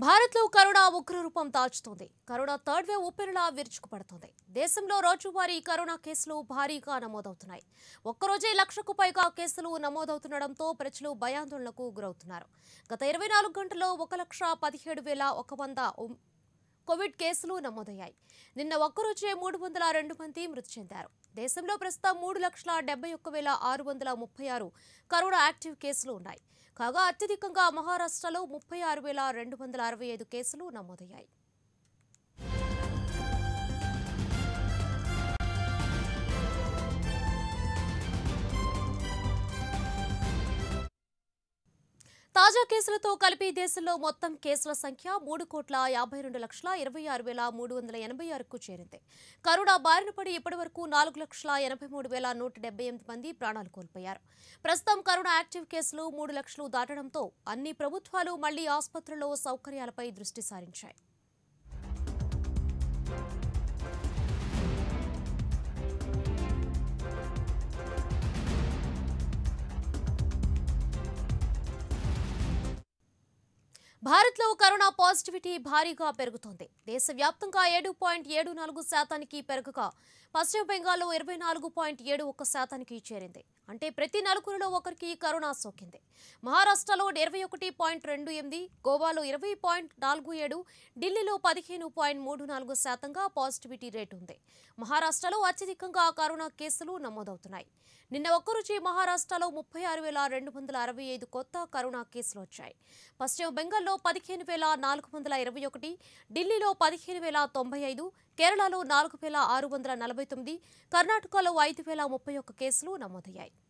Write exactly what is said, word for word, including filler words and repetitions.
भारत लो करोना उग्र रूपम दाचुतोंदी। करोना थर्ड वेव ऊపిరిలా విరుచుకుపడుతోంది। దేశంలో రోజువారీ కరోనా కేసులు భారీగా నమోదవుతున్నాయి। ఒక్క రోజే లక్షకు పైగా కేసులు నమోదవుతుండడంతో ప్రజలు భయాందోళనకు గురవుతున్నారు। గత ఇరవై నాలుగు గంటల్లో एक लाख सत्रह हज़ार एक सौ కోవిడ్ కేసులు నమోదయ్యాయి। నిన్న ఒక్క రోజే तीन सौ दो మంది మృతి చెందారు। దేశంలో ప్రస్తుతం तीन लाख इकहत्तर हज़ार छह सौ छत्तीस కరోనా యాక్టివ్ కేసులు ఉన్నాయి। కాగా అత్యధికంగా మహారాష్ట్రలో छत्तीस हज़ार दो सौ पैंसठ కేసులు నమోదయ్యాయి। ताजा కేసులతో కలిపి దేశంలో మొత్తం కేసుల సంఖ్య तीन कोट्ल बावन लाख छब्बीस हज़ार तीन सौ छियानबे కు చేరింది। కరోనా బారిన పడి ఇప్పటివరకు चार लाख तिरासी हज़ार एक सौ अठासी మంది ప్రాణాలు కోల్పోయారు। ప్రస్తుతం కరోనా యాక్టివ్ కేసులు तीन లక్షలు దాటడంతో అన్ని ప్రభుత్వాలు మళ్లీ ఆసుపత్రుల్లో సౌకర్యాలపై దృష్టి సారించాయి। भारत लो करोना पॉजिटिविटी भारीगा पेरुगुतोंदी। देशव्याप्तंगा सात दशमलव सात चार శాతానికి పెరగగా पश्चिम బెంగాల్లో चौबीस दशमलव सात एक శాతానికి చేరింది। అంటే ప్రతి నలుగురిలో ఒకరికి కరోనా సోకింది। మహారాష్ట్రలో इक्कीस दशमलव अट्ठाईस, గోవాలో बीस दशमलव सैंतालीस, ఢిల్లీలో पंद्रह दशमलव चौंतीस శాతంగా పాజిటివిటీ రేట్ ఉంది। మహారాష్ట్రలో అత్యధికంగా కరోనా కేసులు నమోదవుతున్నాయి। నిన్న ఒక్కరోజే మహారాష్ట్రలో छत्तीस हज़ार दो सौ पैंसठ కొత్త కరోనా కేసులు వచ్చాయి। పశ్చిమ బెంగాల్లో पंद्रह हज़ार चार सौ इक्कीस, ఢిల్లీలో पंद्रह हज़ार पैंసठ, కేరళలో चार हज़ार छह सौ उनचास, కర్ణాటకలో पाँच हज़ार इक्यावन కేసులు నమోదయ్యాయి।